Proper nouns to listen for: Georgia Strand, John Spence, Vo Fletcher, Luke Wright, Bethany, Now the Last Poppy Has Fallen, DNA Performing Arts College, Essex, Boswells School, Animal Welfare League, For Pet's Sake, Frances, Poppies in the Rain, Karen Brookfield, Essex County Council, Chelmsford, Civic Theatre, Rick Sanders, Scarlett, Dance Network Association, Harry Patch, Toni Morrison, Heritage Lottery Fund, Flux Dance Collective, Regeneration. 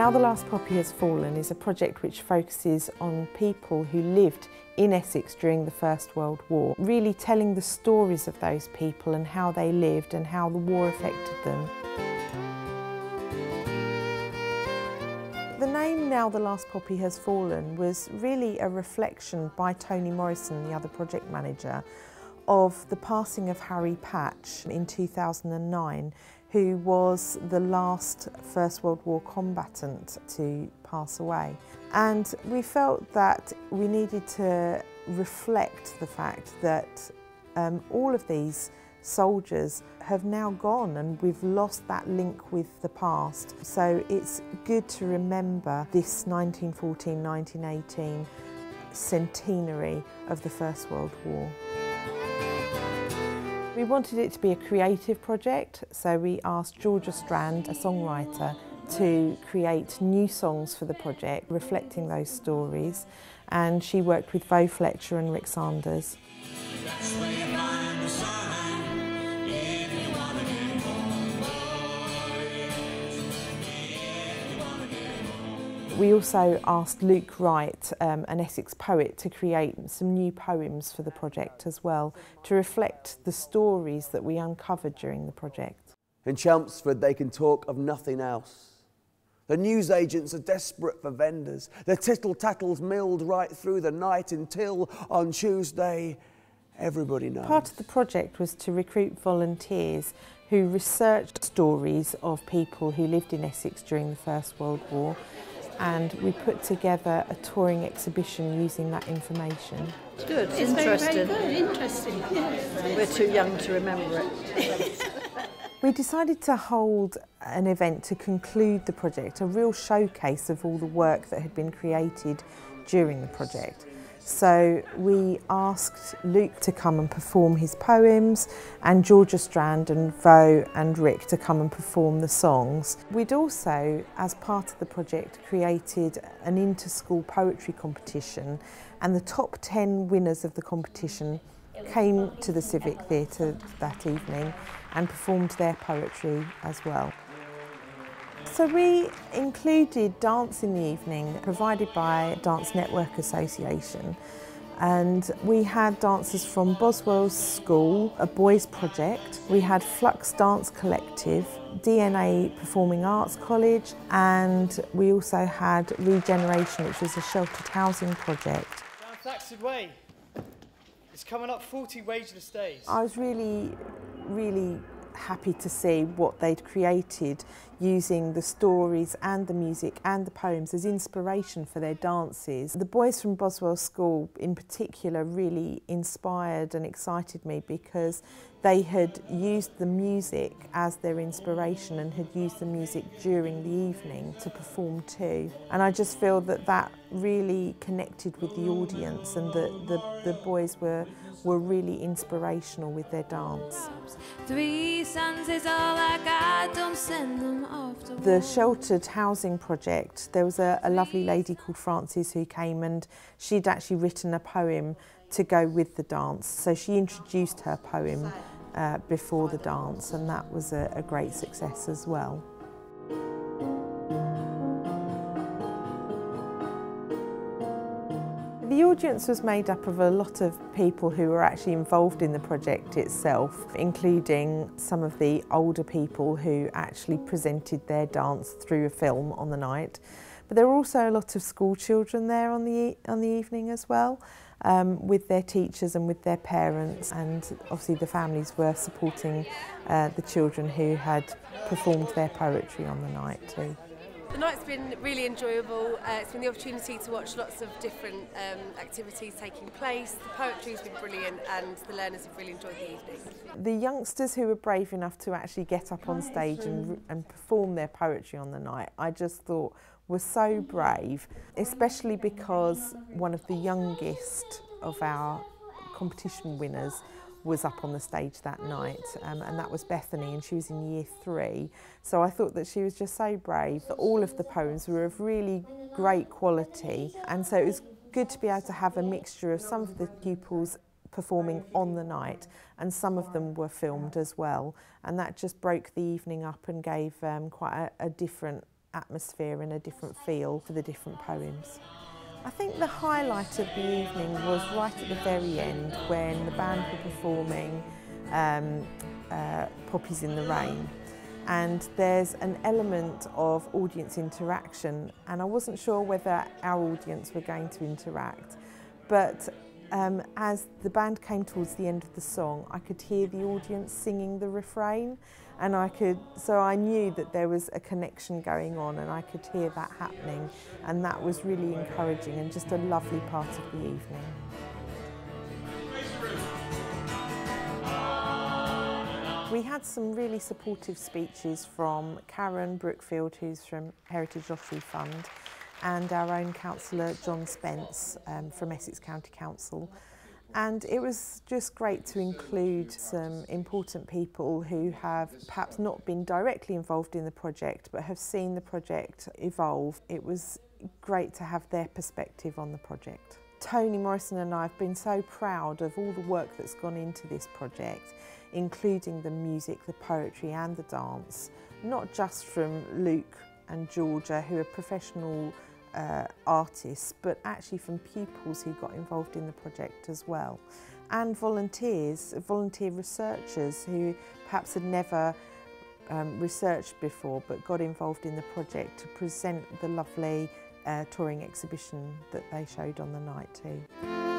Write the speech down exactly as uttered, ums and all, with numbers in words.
Now the Last Poppy Has Fallen is a project which focuses on people who lived in Essex during the First World War, really telling the stories of those people and how they lived and how the war affected them. The name Now the Last Poppy Has Fallen was really a reflection by Toni Morrison, the other project manager, of the passing of Harry Patch in two thousand nine, who was the last First World War combatant to pass away. And we felt that we needed to reflect the fact that um, all of these soldiers have now gone and we've lost that link with the past. So it's good to remember this nineteen fourteen nineteen eighteen centenary of the First World War. We wanted it to be a creative project, so we asked Georgia Strand, a songwriter, to create new songs for the project, reflecting those stories, and she worked with Vo Fletcher and Rick Sanders. We also asked Luke Wright, um, an Essex poet, to create some new poems for the project as well, to reflect the stories that we uncovered during the project. In Chelmsford, they can talk of nothing else. The newsagents are desperate for vendors. Their tittle-tattles milled right through the night until, on Tuesday, everybody knows. Part of the project was to recruit volunteers who researched stories of people who lived in Essex during the First World War, and we put together a touring exhibition using that information. It's good, it's interesting. Very, very good. Interesting. Yes. We're too young to remember it. We decided to hold an event to conclude the project, a real showcase of all the work that had been created during the project. So we asked Luke to come and perform his poems, and Georgia Strand and Vo and Rick to come and perform the songs. We'd also, as part of the project, created an inter-school poetry competition, and the top ten winners of the competition came to the Civic Theatre that evening and performed their poetry as well. So we included dance in the evening provided by Dance Network Association, and we had dancers from Boswells School, a boys project, we had Flux Dance Collective, D N A Performing Arts College, and we also had Regeneration, which was a sheltered housing project. Down Flaxford Way, it's coming up forty wageless days. I was really, really happy to see what they'd created using the stories and the music and the poems as inspiration for their dances. The boys from Boswell School in particular really inspired and excited me because they had used the music as their inspiration and had used the music during the evening to perform too. And I just feel that that really connected with the audience, and that the, the boys were, were really inspirational with their dance. Three sons is all I got, don't send them off to war. The sheltered housing project, there was a, a lovely lady called Frances who came, and she'd actually written a poem to go with the dance. So she introduced her poem uh, before the dance, and that was a, a great success as well. The audience was made up of a lot of people who were actually involved in the project itself, including some of the older people who actually presented their dance through a film on the night. But there were also a lot of school children there on the, on the evening as well, Um, with their teachers and with their parents, and obviously the families were supporting uh, the children who had performed their poetry on the night too. The night's been really enjoyable. Uh, it's been the opportunity to watch lots of different um, activities taking place. The poetry's been brilliant, and the learners have really enjoyed the evening. The youngsters who were brave enough to actually get up on stage and, and perform their poetry on the night, I just thought were so brave, especially because one of the youngest of our competition winners was up on the stage that night, um, and that was Bethany, and she was in year three. So I thought that she was just so brave. All of the poems were of really great quality, and so it was good to be able to have a mixture of some of the pupils performing on the night, and some of them were filmed as well, and that just broke the evening up and gave um, quite a, a different atmosphere and a different feel for the different poems. I think the highlight of the evening was right at the very end when the band were performing um, uh, Poppies in the Rain. And there's an element of audience interaction, and I wasn't sure whether our audience were going to interact, but um, as the band came towards the end of the song, I could hear the audience singing the refrain, and I could, so I knew that there was a connection going on, and I could hear that happening, and that was really encouraging and just a lovely part of the evening. We had some really supportive speeches from Karen Brookfield, who's from Heritage Lottery Fund, and our own councillor John Spence um, from Essex County Council. And it was just great to include some important people who have perhaps not been directly involved in the project but have seen the project evolve. It was great to have their perspective on the project. Toni Morrison and I have been so proud of all the work that's gone into this project, including the music, the poetry and the dance, not just from Luke and Georgia, who are professional uh, artists, but actually from pupils who got involved in the project as well, and volunteers, volunteer researchers who perhaps had never um, researched before but got involved in the project to present the lovely Uh, touring exhibition that they showed on the night too.